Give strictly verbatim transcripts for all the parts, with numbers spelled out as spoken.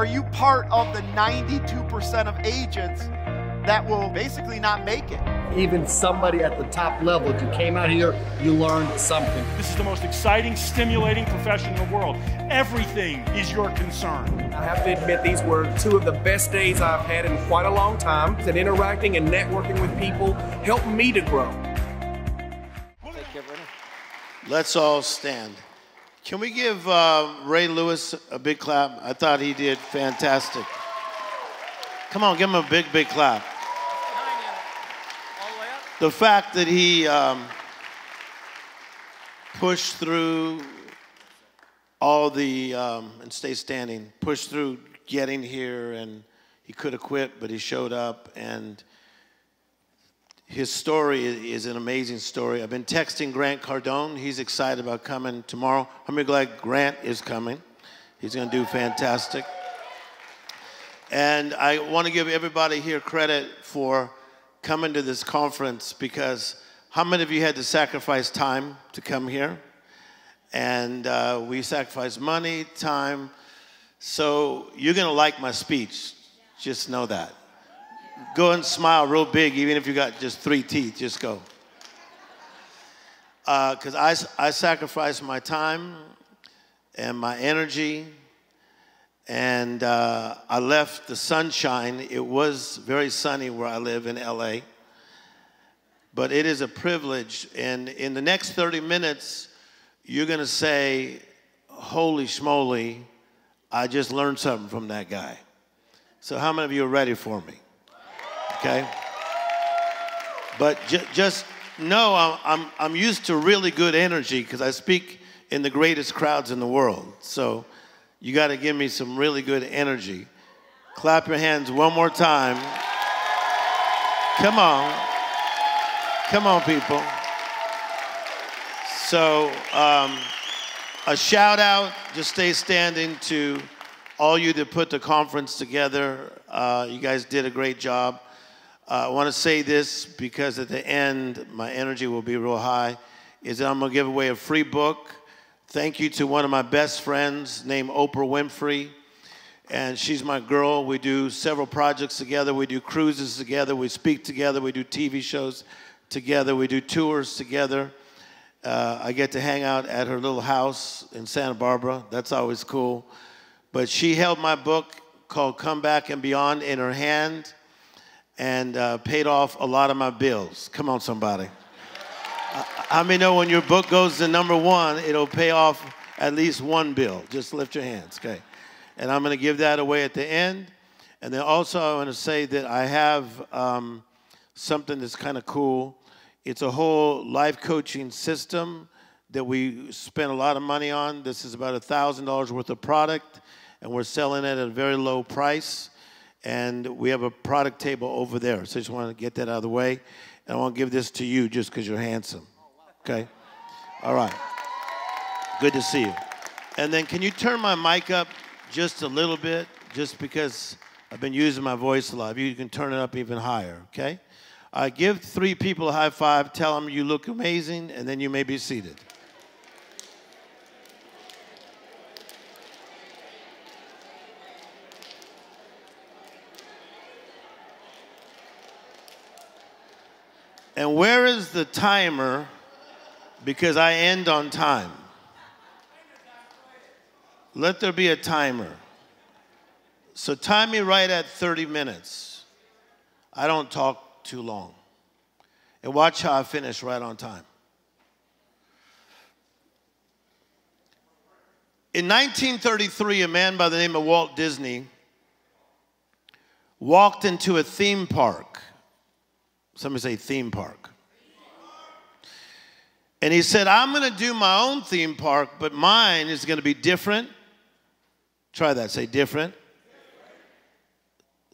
Are you part of the ninety-two percent of agents that will basically not make it? Even somebody at the top level, if you came out here, you learned something. This is the most exciting, stimulating profession in the world. Everything is your concern. I have to admit, these were two of the best days I've had in quite a long time. And interacting and networking with people helped me to grow. Let's all stand. Can we give uh, Ray Lewis a big clap? I thought he did fantastic. Come on, give him a big, big clap. The fact that he um, pushed through all the, um, and stay standing, pushed through getting here, and he could have quit, but he showed up, and his story is an amazing story. I've been texting Grant Cardone. He's excited about coming tomorrow. I'm really glad Grant is coming. He's gonna do fantastic. And I wanna give everybody here credit for coming to this conference, because how many of you had to sacrifice time to come here? And uh, we sacrificed money, time. So you're gonna like my speech. Just know that. Go and smile real big, even if you got just three teeth, just go. Uh, 'cause I, I sacrificed my time and my energy. And uh, I left the sunshine. It was very sunny where I live in L A. But it is a privilege. And in the next thirty minutes, you're going to say, holy schmoly, I just learned something from that guy. So how many of you are ready for me? Okay? But ju just know I'm, I'm, I'm used to really good energy because I speak in the greatest crowds in the world. So you got to give me some really good energy. Clap your hands one more time. Come on. Come on, people. So um, a shout out, just stay standing, to all you that put the conference together. Uh, you guys did a great job. Uh, I want to say this because at the end, my energy will be real high, is that I'm going to give away a free book. Thank you to one of my best friends named Oprah Winfrey, and she's my girl. We do several projects together. We do cruises together. We speak together. We do T V shows together. We do tours together. Uh, I get to hang out at her little house in Santa Barbara. That's always cool. But she held my book called Come Back and Beyond in her hand and uh, paid off a lot of my bills. Come on, somebody. How many know when your book goes to number one, it'll pay off at least one bill? Just lift your hands, okay? And I'm going to give that away at the end. And then also I want to say that I have um, something that's kind of cool. It's a whole life coaching system that we spent a lot of money on. This is about a thousand dollars worth of product, and we're selling it at a very low price. And we have a product table over there. So I just want to get that out of the way. And I want to give this to you just because you're handsome. Okay? All right. Good to see you. And then can you turn my mic up just a little bit, just because I've been using my voice a lot. You can turn it up even higher, okay? Uh, give three people a high five, tell them you look amazing, and then you may be seated. And where is the timer? Because I end on time. Let there be a timer. So time me right at thirty minutes. I don't talk too long. And watch how I finish right on time. In nineteen thirty-three, a man by the name of Walt Disney walked into a theme park. Somebody say theme park. And he said, I'm going to do my own theme park, but mine is going to be different. Try that. Say different. different.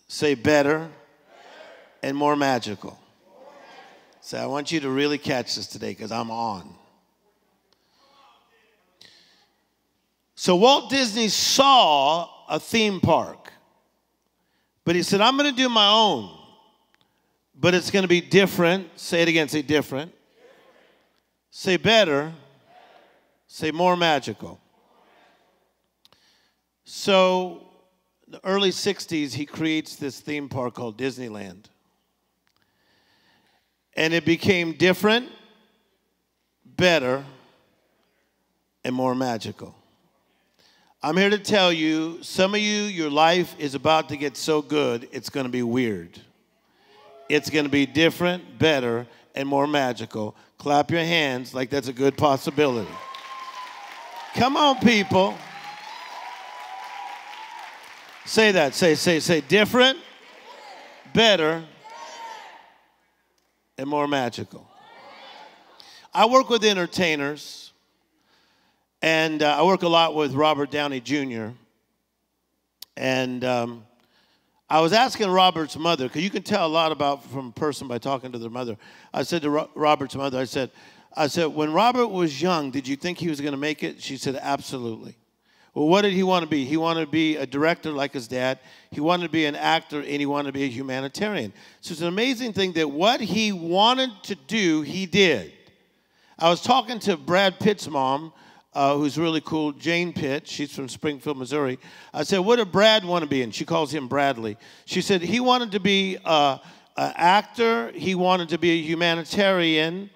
Say better. better. And more magical. more magical. Say, I want you to really catch this today because I'm on. So Walt Disney saw a theme park, but he said, I'm going to do my own, but it's going to be different. Say it again. Say different. Say better, say more magical. So the early sixties, he creates this theme park called Disneyland. And it became different, better, and more magical. I'm here to tell you, some of you, your life is about to get so good, it's going to be weird. It's going to be different, better, and more magical. Clap your hands like that's a good possibility. Come on, people. Say that. Say, say, say, different, better, and more magical. I work with entertainers, and uh, I work a lot with Robert Downey Junior And um, I was asking Robert's mother, because you can tell a lot about from a person by talking to their mother. I said to Ro- Robert's mother, I said, I said, when Robert was young, did you think he was going to make it? She said, absolutely. Well, what did he want to be? He wanted to be a director like his dad. He wanted to be an actor, and he wanted to be a humanitarian. So it's an amazing thing that what he wanted to do, he did. I was talking to Brad Pitt's mom, uh, who's really cool, Jane Pitt. She's from Springfield, Missouri. I said, what did Brad want to be? And she calls him Bradley. She said he wanted to be uh, an actor. He wanted to be a humanitarian.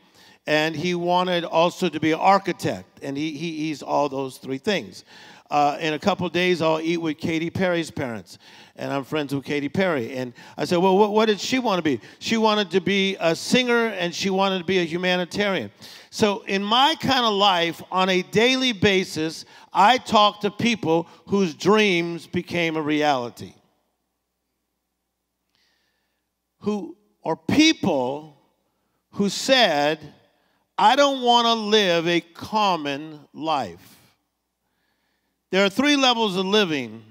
And he wanted also to be an architect. And he, he, he's all those three things. Uh, in a couple of days, I'll eat with Katy Perry's parents, and I'm friends with Katy Perry. And I said, well, what, what did she want to be? She wanted to be a singer, and she wanted to be a humanitarian. So in my kind of life, on a daily basis, I talk to people whose dreams became a reality, who are people who said, I don't want to live a common life. There are three levels of living.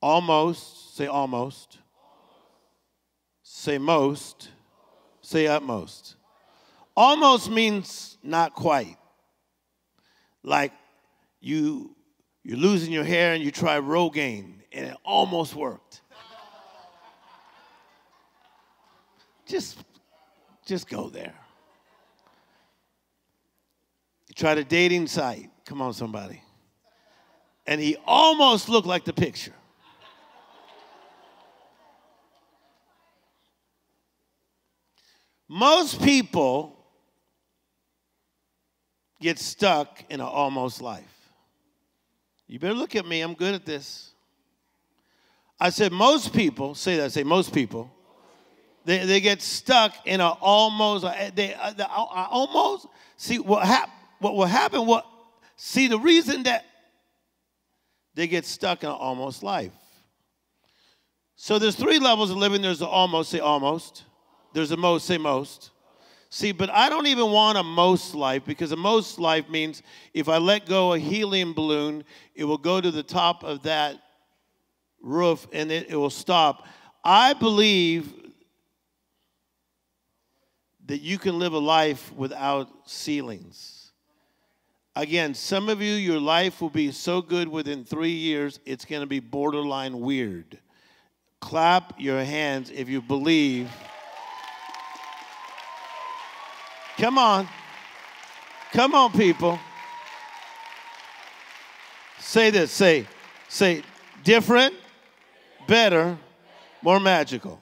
Almost, say almost. Say most, say utmost. Almost means not quite. Like you, you're losing your hair and you try Rogaine and it almost worked. Just, just go there. You tried a dating site. Come on, somebody. And he almost looked like the picture. Most people get stuck in an almost life. You better look at me. I'm good at this. I said most people, say that, say most people, they, they get stuck in an almost, they, they almost, see what, hap, what will happen, what, see the reason that they get stuck in an almost life. So there's three levels of living. There's the almost, say almost. There's the most, say most. See, but I don't even want a most life, because a most life means if I let go a helium balloon, it will go to the top of that roof and it, it will stop. I believe that you can live a life without ceilings. Again, some of you, your life will be so good within three years, it's going to be borderline weird. Clap your hands if you believe. Come on. Come on, people. Say this. Say, say, different, better, more magical.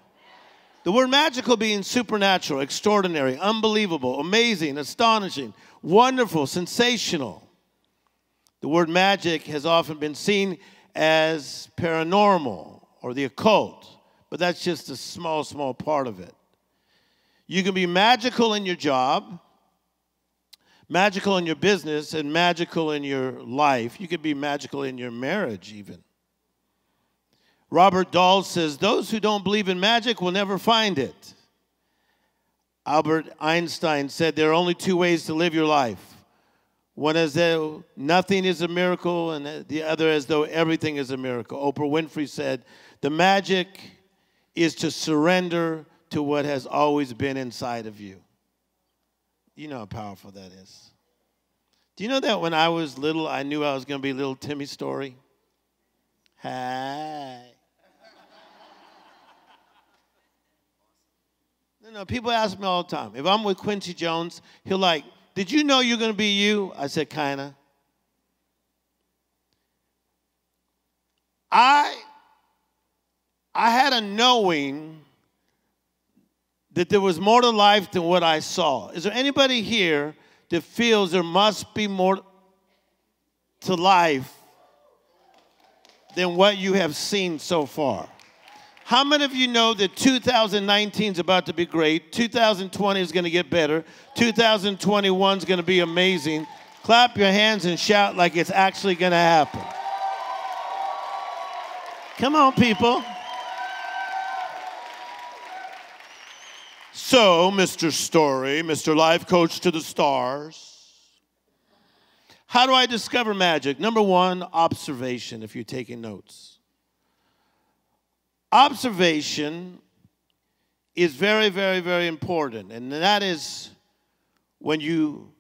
The word magical being supernatural, extraordinary, unbelievable, amazing, astonishing, wonderful, sensational. The word magic has often been seen as paranormal or the occult, but that's just a small, small part of it. You can be magical in your job, magical in your business, and magical in your life. You could be magical in your marriage even. Robert Dahl says, those who don't believe in magic will never find it. Albert Einstein said, there are only two ways to live your life. One as though nothing is a miracle, and the other as though everything is a miracle. Oprah Winfrey said, the magic is to surrender to what has always been inside of you. You know how powerful that is. Do you know that when I was little, I knew I was going to be little Timmy Storey? Hi. No, no, people ask me all the time. If I'm with Quincy Jones, he'll like, did you know you're going to be you? I said, kind of. I I had a knowing that there was more to life than what I saw. Is there anybody here that feels there must be more to life than what you have seen so far? How many of you know that two thousand nineteen is about to be great, two thousand twenty is going to get better, two thousand twenty-one is going to be amazing? Clap your hands and shout like it's actually going to happen. Come on, people. So, Mister Storey, Mister Life Coach to the Stars, how do I discover magic? Number one, observation, if you're taking notes. Observation is very, very, very important. And that is when you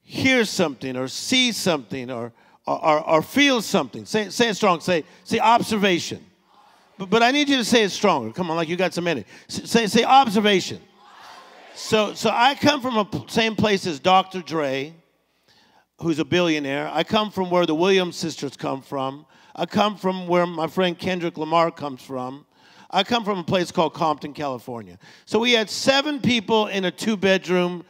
hear something or see something or, or, or, or feel something. Say, say it strong. Say, say observation. But, but I need you to say it stronger. Come on, like you got some in it. Say, say observation. So, so I come from the same place as Doctor Dre, who's a billionaire. I come from where the Williams sisters come from. I come from where my friend Kendrick Lamar comes from. I come from a place called Compton, California. So we had seven people in a two-bedroom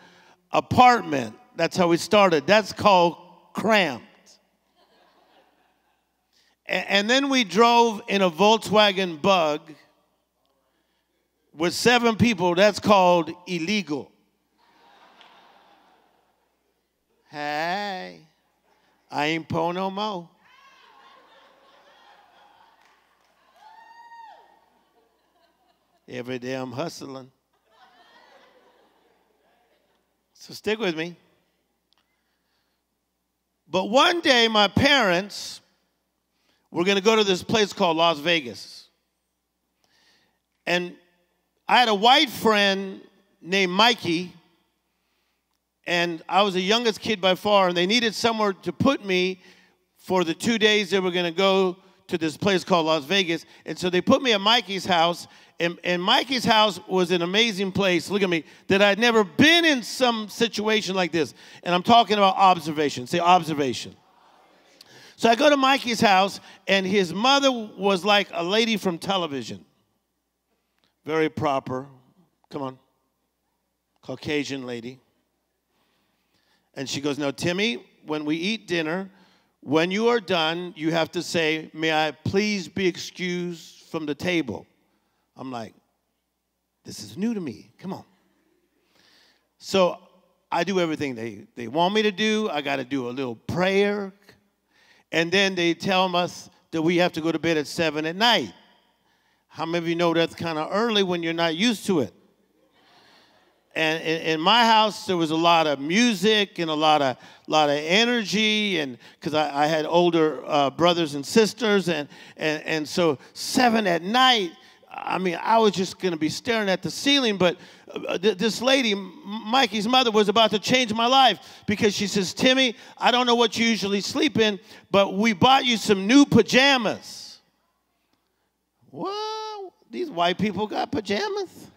apartment. That's how we started. That's called cramped. And then we drove in a Volkswagen Bug with seven people. That's called illegal. Hey, I ain't po no mo. Every day I'm hustling. So stick with me. But one day my parents were going to go to this place called Las Vegas. And I had a white friend named Mikey, and I was the youngest kid by far, and they needed somewhere to put me for the two days they were going to go to this place called Las Vegas. And so they put me at Mikey's house, and, and Mikey's house was an amazing place, look at me, that I'd never been in some situation like this. And I'm talking about observation. Say observation. So I go to Mikey's house, and his mother was like a lady from television. Very proper. Come on. Caucasian lady. And she goes, now, Timmy, when we eat dinner, when you are done, you have to say, may I please be excused from the table? I'm like, this is new to me. Come on. So I do everything they, they want me to do. I got to do a little prayer. And then they tell us that we have to go to bed at seven at night. How many of you know that's kind of early when you're not used to it? And in my house, there was a lot of music and a lot of, lot of energy, and because I, I had older uh, brothers and sisters, and, and, and so seven at night, I mean, I was just going to be staring at the ceiling, but th this lady, Mikey's mother, was about to change my life because she says, Timmy, I don't know what you usually sleep in, but we bought you some new pajamas. Whoa, these white people got pajamas?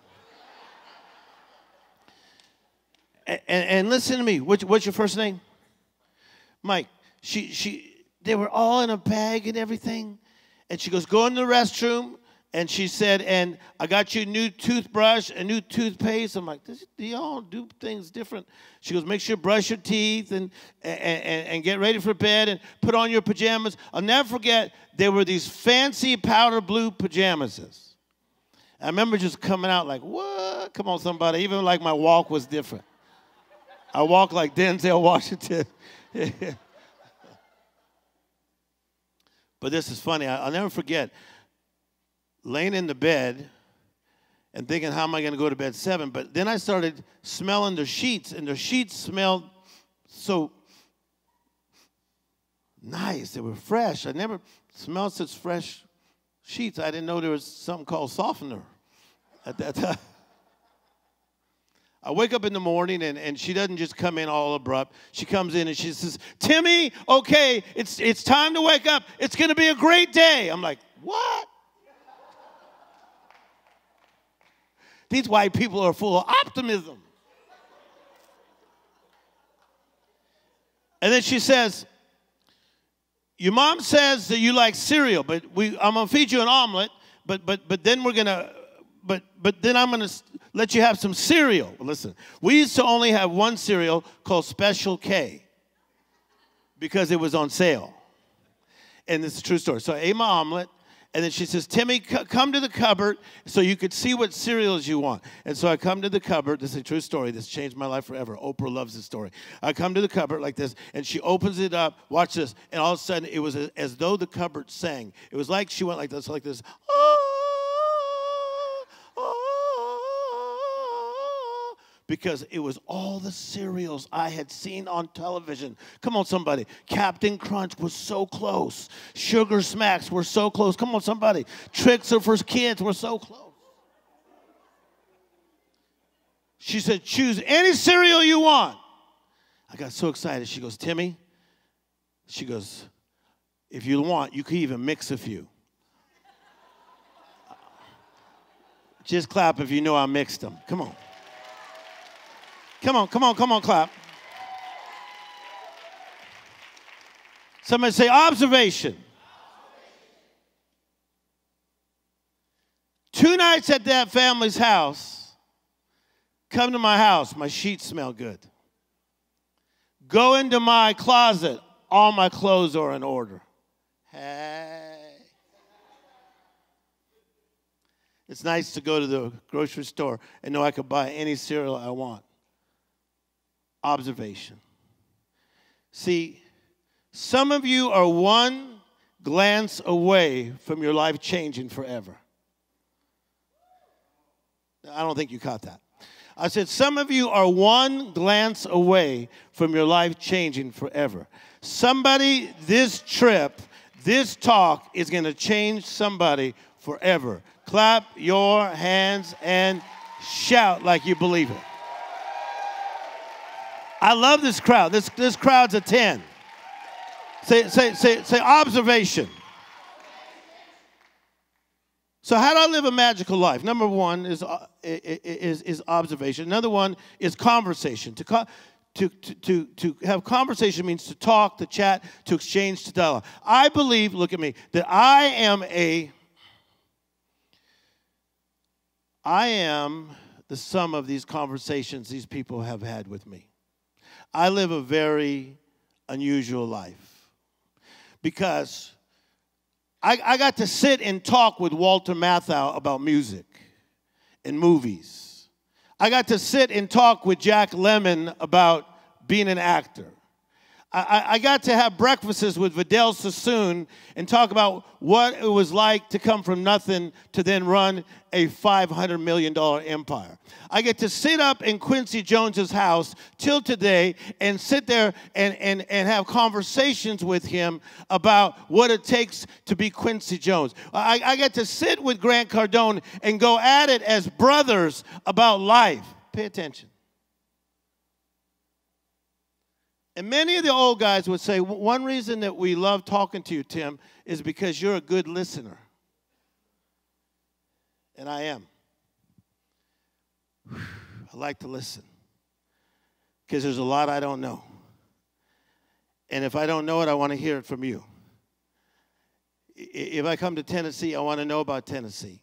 And, and listen to me. What, what's your first name? Mike. She, she, they were all in a bag and everything. And she goes, go in the restroom. And she said, and I got you a new toothbrush, a new toothpaste. I'm like, this, they all do things different. She goes, make sure you brush your teeth and, and, and, and get ready for bed and put on your pajamas. I'll never forget, there were these fancy powder blue pajamas. I remember just coming out like, what? Come on, somebody. Even like my walk was different. I walk like Denzel Washington. But this is funny. I'll never forget laying in the bed and thinking, how am I going to go to bed at seven? But then I started smelling their sheets, and their sheets smelled so nice. They were fresh. I never smelled such fresh sheets. I didn't know there was something called softener at that time. I wake up in the morning, and, and she doesn't just come in all abrupt. She comes in, and she says, Timmy, okay, it's, it's time to wake up. It's going to be a great day. I'm like, what? These white people are full of optimism. And then she says, your mom says that you like cereal, but we, I'm going to feed you an omelet, but but but then we're gonna but but then I'm gonna let you have some cereal. Listen, we used to only have one cereal called Special K because it was on sale, and it's a true story. So I ate my omelet. And then she says, Timmy, c come to the cupboard so you could see what cereals you want. And so I come to the cupboard. This is a true story. This changed my life forever. Oprah loves this story. I come to the cupboard like this, and she opens it up. Watch this. And all of a sudden, it was as though the cupboard sang. It was like she went like this, like this. Oh, oh, because it was all the cereals I had seen on television. Come on, somebody. Captain Crunch was so close. Sugar Smacks were so close. Come on, somebody. Trix are for kids were so close. She said, choose any cereal you want. I got so excited. She goes, Timmy, she goes, if you want, you could even mix a few. Just clap if you know I mixed them. Come on. Come on, come on, come on, clap. Somebody say observation. observation. Two nights at that family's house, come to my house, my sheets smell good. Go into my closet, all my clothes are in order. Hey. It's nice to go to the grocery store and know I could buy any cereal I want. Observation. See, some of you are one glance away from your life changing forever. I don't think you caught that. I said, some of you are one glance away from your life changing forever. Somebody, this trip, this talk is going to change somebody forever. Clap your hands and shout like you believe it. I love this crowd. This, this crowd's a ten. Say, say, say, say observation. So how do I live a magical life? Number one is, uh, is, is observation. Another one is conversation. To, co to, to, to, to have conversation means to talk, to chat, to exchange, to dialogue. I believe, look at me, that I am a, I am the sum of these conversations these people have had with me. I live a very unusual life because I, I got to sit and talk with Walter Matthau about music and movies. I got to sit and talk with Jack Lemmon about being an actor. I, I, I got to have breakfasts with Vidal Sassoon and talk about what it was like to come from nothing to then run a five hundred million dollar empire. I get to sit up in Quincy Jones' house till today and sit there and, and, and have conversations with him about what it takes to be Quincy Jones. I, I get to sit with Grant Cardone and go at it as brothers about life. Pay attention. And many of the old guys would say, one reason that we love talking to you, Tim, is because you're a good listener. And I am. Whew, I like to listen because there's a lot I don't know. And if I don't know it, I want to hear it from you. If I come to Tennessee, I want to know about Tennessee.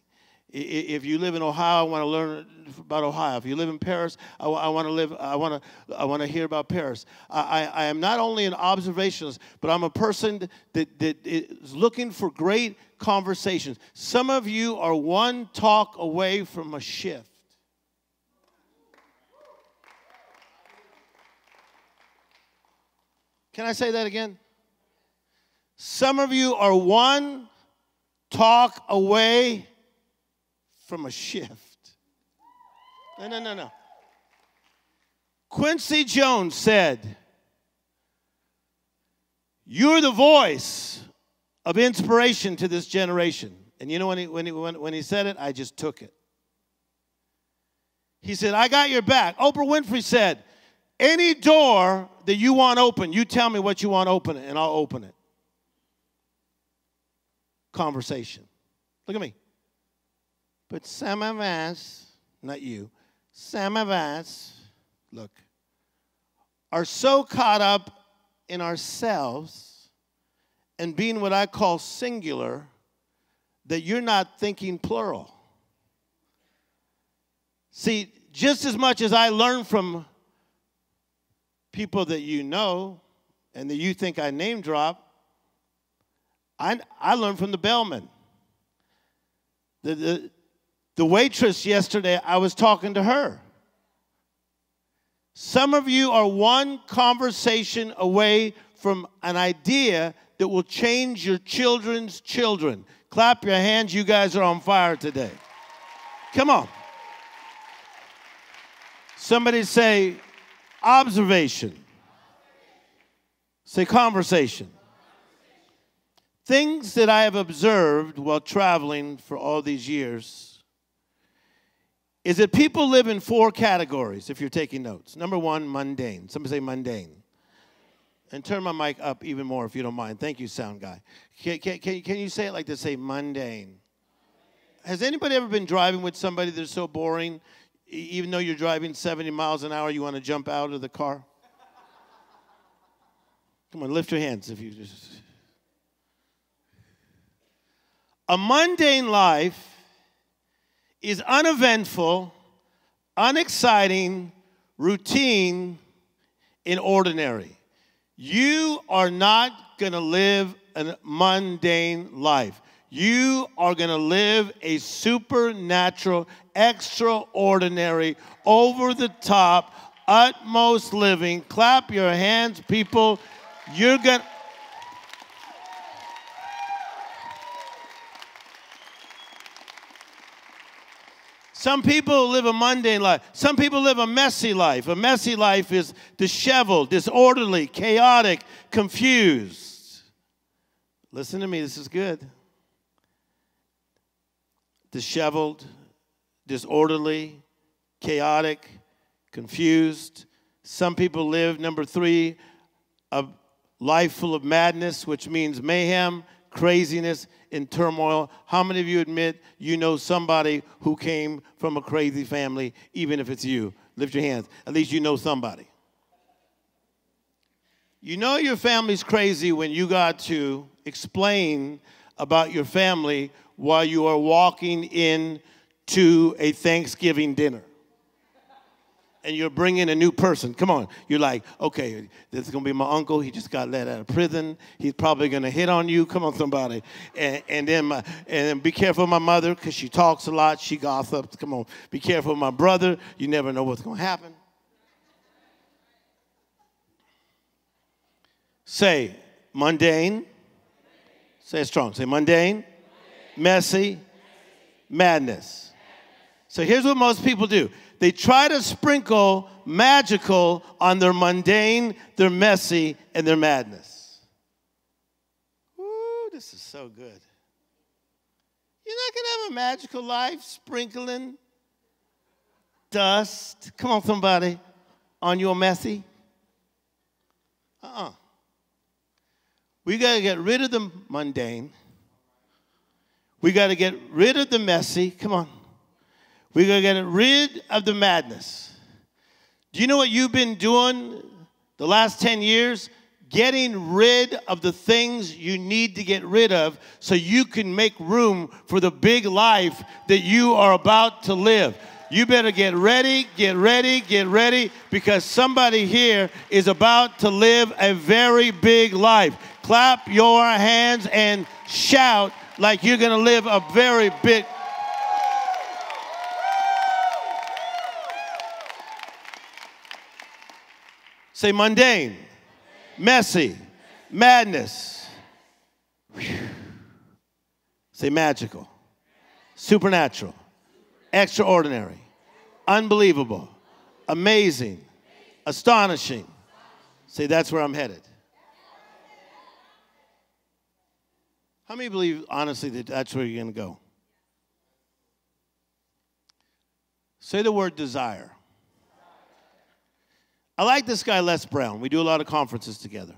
If you live in Ohio, I want to learn about Ohio. If you live in Paris, I, I want to live. I want to. I want to hear about Paris. I, I, I am not only an observationalist, but I'm a person that, that is looking for great conversations. Some of you are one talk away from a shift. Can I say that again? Some of you are one talk away from a shift. No, no, no, no. Quincy Jones said, you're the voice of inspiration to this generation. And you know when he, when he, when, when he said it, I just took it. He said, I got your back. Oprah Winfrey said, any door that you want open, you tell me what you want open and I'll open it. Conversation. Look at me. But some of us, not you, some of us, look, are so caught up in ourselves and being what I call singular that you're not thinking plural. See, just as much as I learn from people that you know and that you think I name drop, I, I learned from the bellman. The, the, the waitress yesterday, I was talking to her. Some of you are one conversation away from an idea that will change your children's children. Clap your hands. You guys are on fire today. Come on. Somebody say observation. Say conversation. Things that I have observed while traveling for all these years is that people live in four categories, if you're taking notes. Number one, mundane. Somebody say mundane. And turn my mic up even more if you don't mind. Thank you, sound guy. Can, can, can, can you say it like this? Say mundane. Has anybody ever been driving with somebody that's so boring, even though you're driving seventy miles an hour, you want to jump out of the car? Come on, lift your hands if you just... A mundane life is uneventful, unexciting, routine, and ordinary. You are not going to live a mundane life. You are going to live a supernatural, extraordinary, over-the-top, utmost living. Clap your hands, people. You're going to... Some people live a mundane life. Some people live a messy life. A messy life is disheveled, disorderly, chaotic, confused. Listen to me, this is good. Disheveled, disorderly, chaotic, confused. Some people live, number three, a life full of madness, which means mayhem, craziness, in turmoil. How many of you admit you know somebody who came from a crazy family, even if it's you? Lift your hands. At least you know somebody. You know your family's crazy when you got to explain about your family while you are walking in to a Thanksgiving dinner. And you're bringing a new person. Come on. You're like, okay, this is going to be my uncle. He just got let out of prison. He's probably going to hit on you. Come on, somebody. And, and, then, my, and then be careful of my mother because she talks a lot. She gossips. Come on. Be careful of my brother. You never know what's going to happen. Say mundane. Say it strong. Say mundane. Mundane. Messy. Messy. Madness. Madness. So here's what most people do. They try to sprinkle magical on their mundane, their messy, and their madness. Ooh, this is so good. You're not going to have a magical life sprinkling dust, come on somebody, on your messy. Uh-uh. We got to get rid of the mundane. We got to get rid of the messy. Come on. We're going to get rid of the madness. Do you know what you've been doing the last ten years? Getting rid of the things you need to get rid of so you can make room for the big life that you are about to live. You better get ready, get ready, get ready, because somebody here is about to live a very big life. Clap your hands and shout like you're going to live a very big life. Say mundane, mundane. Messy, messy, madness. Whew. Say magical, supernatural, supernatural. Extraordinary, supernatural. Unbelievable, unbelievable. Amazing, amazing. Astonishing. Astonishing. Say that's where I'm headed. How many believe, honestly, that that's where you're going to go? Say the word desire. I like this guy, Les Brown. We do a lot of conferences together.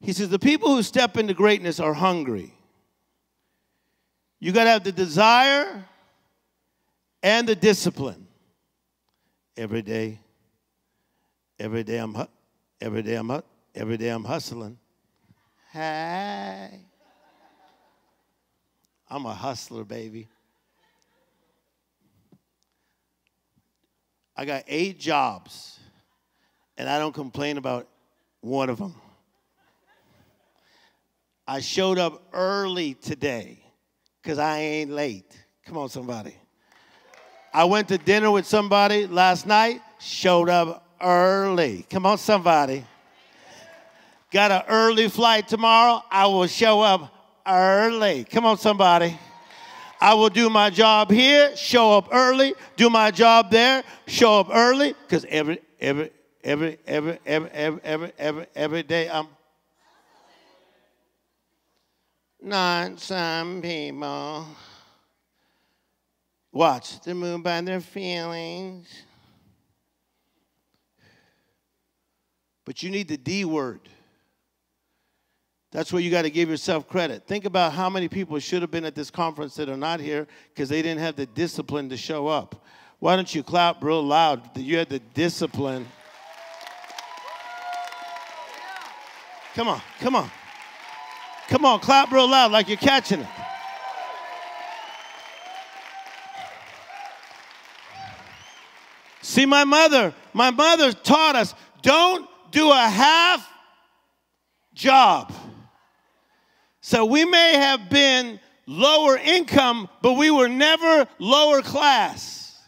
He says, the people who step into greatness are hungry. You got to have the desire and the discipline. Every day, every day I'm, every day I'm, every day I'm hustling. Hey. I'm a hustler, baby. I got eight jobs, and I don't complain about one of them. I showed up early today because I ain't late. Come on, somebody. I went to dinner with somebody last night, showed up early. Come on, somebody. Got an early flight tomorrow, I will show up early. Come on, somebody. I will do my job here, show up early, do my job there, show up early, because every, every, every, every, every, every, every, every, every day I'm not some people. Watch, they're moved by their feelings. But you need the D word. That's where you got to give yourself credit. Think about how many people should have been at this conference that are not here because they didn't have the discipline to show up. Why don't you clap real loud that you had the discipline? Come on, come on. Come on, clap real loud like you're catching it. See, my mother, my mother taught us, don't do a half job. So we may have been lower income, but we were never lower class.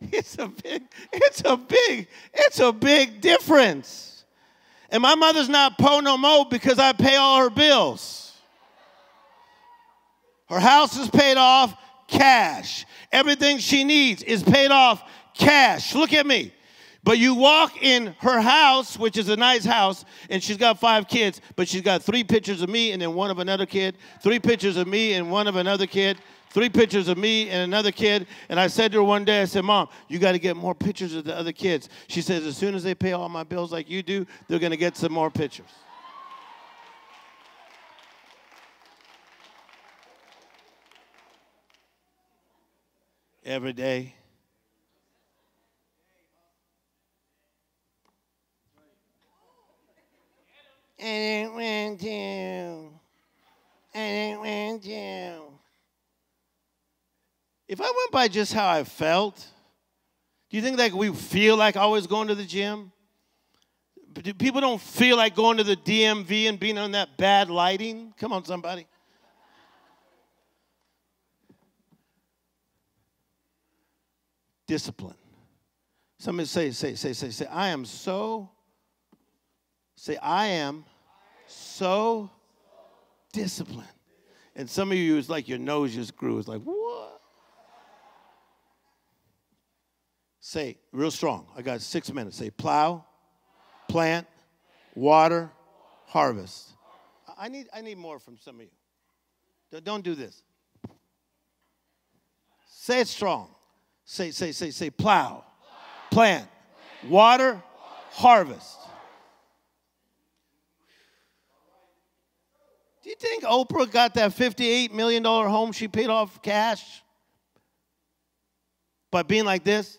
It's a big, it's a big, it's a big difference. And my mother's not po no mo because I pay all her bills. Her house is paid off cash. Everything she needs is paid off cash. Look at me. But you walk in her house, which is a nice house, and she's got five kids, but she's got three pictures of me and then one of another kid, three pictures of me and one of another kid, three pictures of me and another kid. And I said to her one day, I said, Mom, you got to get more pictures of the other kids. She says, as soon as they pay all my bills like you do, they're going to get some more pictures. Every day. I didn't want to. I didn't want to. If I went by just how I felt, do you think like we feel like always going to the gym? People don't feel like going to the D M V and being on that bad lighting. Come on, somebody. Discipline. Somebody say, say, say, say, say, I am so, say, I am so disciplined. And some of you, it's like your nose just grew. It's like, what? Say, real strong. I got six minutes. Say, plow, plant, water, harvest. I need, I need more from some of you. Don't do this. Say it strong. Say, say, say, say, plow, plant, water, harvest. Do you think Oprah got that fifty-eight million dollar home she paid off cash by being like this?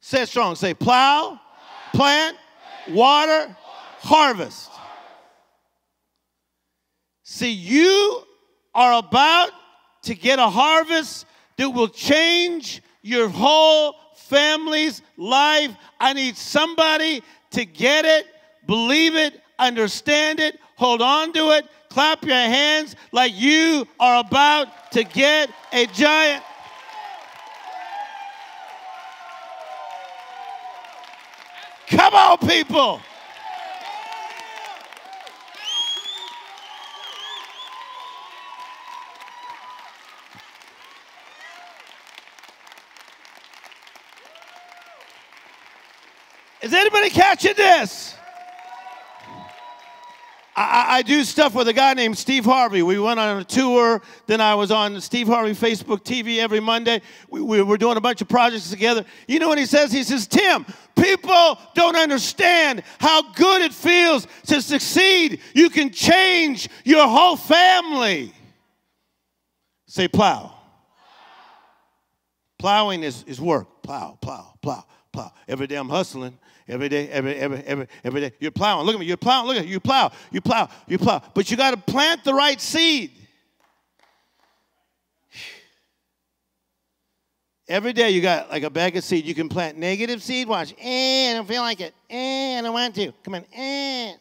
Say it strong. Say plow, plant, water, harvest. See, you are about to get a harvest that will change your whole family's life. I need somebody to get it, believe it, understand it, hold on to it, clap your hands like you are about to get a giant. Come on, people. Is anybody catching this? I, I do stuff with a guy named Steve Harvey. We went on a tour. Then I was on Steve Harvey Facebook T V every Monday. We, we were doing a bunch of projects together. You know what he says? He says, Tim, people don't understand how good it feels to succeed. You can change your whole family. Say plow. Plowing is, is work. Plow, plow, plow. plow. Every day I'm hustling. Every day, every, every, every, every day. You're plowing. Look at me. You're plowing. Look at me. You plow. You plow. You plow. But you got to plant the right seed. Every day you got like a bag of seed. You can plant negative seed. Watch. Eh, I don't feel like it. Eh, I don't want to. Come on. Eh.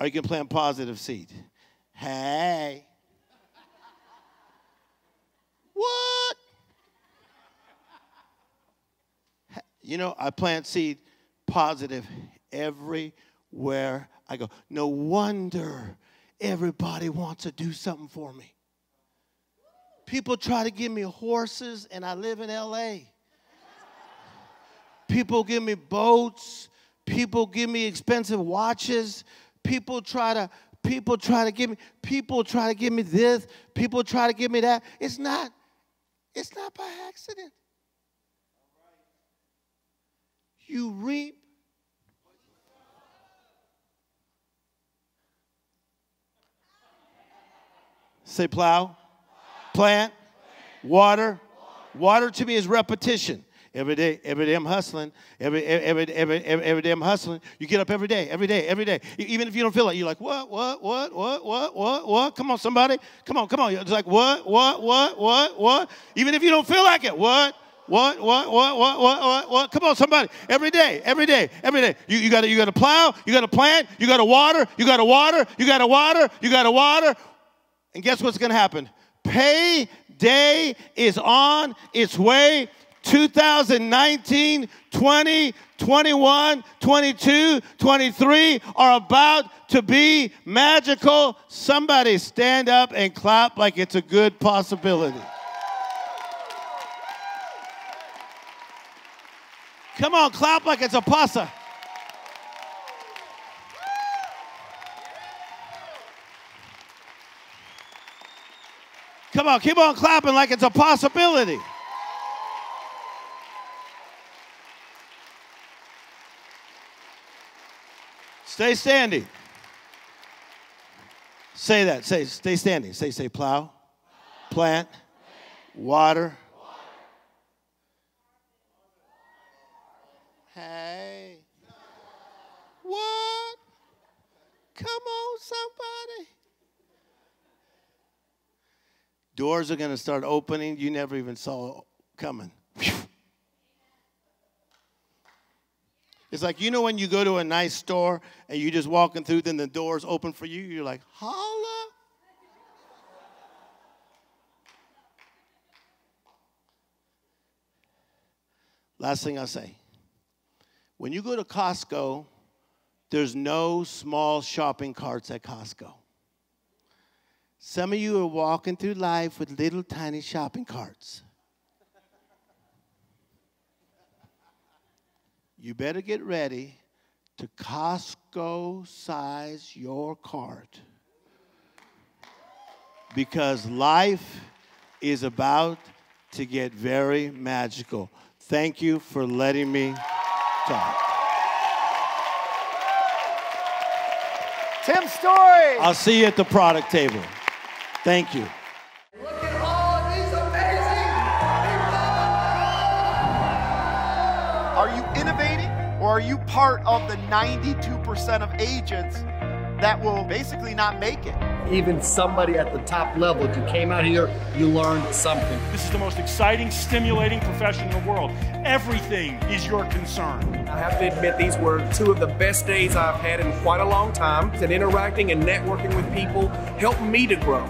Or you can plant positive seed. Hey. What? You know, I plant seed positive everywhere I go. No wonder everybody wants to do something for me. People try to give me horses, and I live in L A People give me boats. People give me expensive watches. People try to, people try to give me, people try to give me this. People try to give me that. It's not, it's not by accident. You reap. Say plow. Plant, water. Water to me is repetition. Every day, every day I'm hustling. Every, every, every, every, every day I'm hustling. You get up every day, every day, every day. Even if you don't feel like, you're like, what, what, what, what, what, what, what? Come on, somebody. Come on, come on. It's like, what, what, what, what, what? Even if you don't feel like it, what? What, what, what, what, what, what, what? Come on, somebody. Every day, every day, every day. You, you gotta, you gotta plow, you gotta plant, you gotta water, you gotta water, you gotta water, you gotta water. And guess what's gonna happen? Payday is on its way. twenty nineteen, twenty, twenty-one, twenty-two, twenty-three are about to be magical. Somebody stand up and clap like it's a good possibility. Come on, clap like it's a pasta. Come on, keep on clapping like it's a possibility. Stay standing. Say that. Say, stay standing. Say, say, plow, plant, water. Hey. What? Come on, somebody. Doors are going to start opening you never even saw coming. Whew. It's like, you know when you go to a nice store and you're just walking through, then the doors open for you. You're like, holla. Last thing I'll say. When you go to Costco, there's no small shopping carts at Costco. Some of you are walking through life with little tiny shopping carts. You better get ready to Costco size your cart, because life is about to get very magical. Thank you for letting me talk. Tim Storey. I'll see you at the product table. Thank you. Look at all these amazing people! Are you innovating, or are you part of the ninety-two percent of agents that will basically not make it? Even somebody at the top level, if you came out here, you learned something. This is the most exciting, stimulating profession in the world. Everything is your concern. I have to admit, these were two of the best days I've had in quite a long time. And interacting and networking with people helped me to grow.